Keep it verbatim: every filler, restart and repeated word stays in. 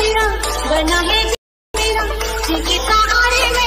मेरा बना है मेरा जिसके सहारे मैं